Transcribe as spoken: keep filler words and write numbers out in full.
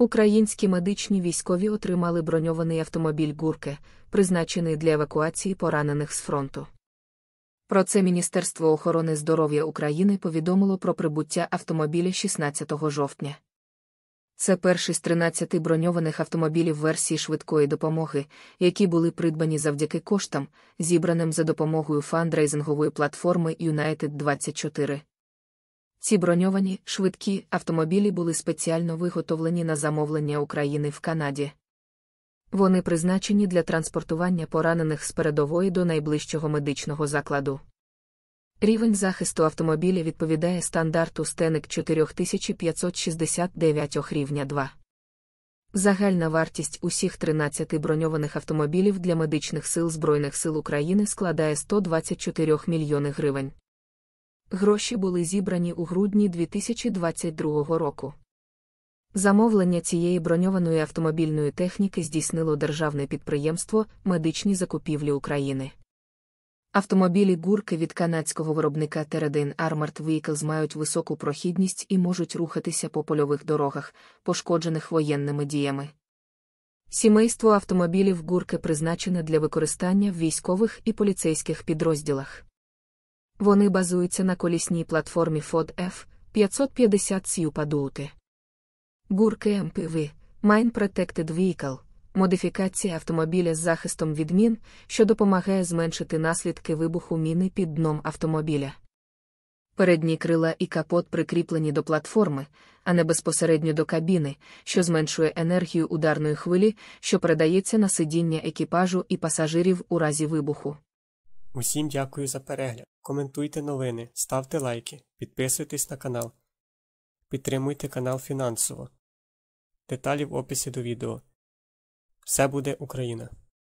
Українські медичні військові отримали броньований автомобіль «Гурки», призначений для евакуації поранених з фронту. Про це Міністерство охорони здоров'я України повідомило про прибуття автомобіля шістнадцятого жовтня. Це перший з тринадцяти броньованих автомобілів версії швидкої допомоги, які були придбані завдяки коштам, зібраним за допомогою фандрейзингової платформи юнайтед двадцять чотири. Ці броньовані, швидкі автомобілі були спеціально виготовлені на замовлення України в Канаді. Вони призначені для транспортування поранених з передової до найближчого медичного закладу. Рівень захисту автомобіля відповідає стандарту стенаг чотири тисячі п'ятсот шістдесят дев'ять рівня два. Загальна вартість усіх тринадцяти броньованих автомобілів для Медичних сил Збройних сил України складає сто двадцять чотири мільйони гривень. Гроші були зібрані у грудні дві тисячі двадцять другого року. Замовлення цієї броньованої автомобільної техніки здійснило державне підприємство «Медичні закупівлі України». Автомобілі «Гурки» від канадського виробника Terradyne Armored Vehicles мають високу прохідність і можуть рухатися по польових дорогах, пошкоджених воєнними діями. Сімейство автомобілів «Гурки» призначене для використання в військових і поліцейських підрозділах. Вони базуються на колісній платформі Ford еф п'ятсот п'ятдесят Super Duty. Гурки ем пі ві – Mine Protected Vehicle – модифікація автомобіля з захистом від мін, що допомагає зменшити наслідки вибуху міни під дном автомобіля. Передні крила і капот прикріплені до платформи, а не безпосередньо до кабіни, що зменшує енергію ударної хвилі, що передається на сидіння екіпажу і пасажирів у разі вибуху. Усім дякую за перегляд. Коментуйте новини, ставте лайки, підписуйтесь на канал. Підтримуйте канал фінансово. Деталі в описі до відео. Все буде Україна!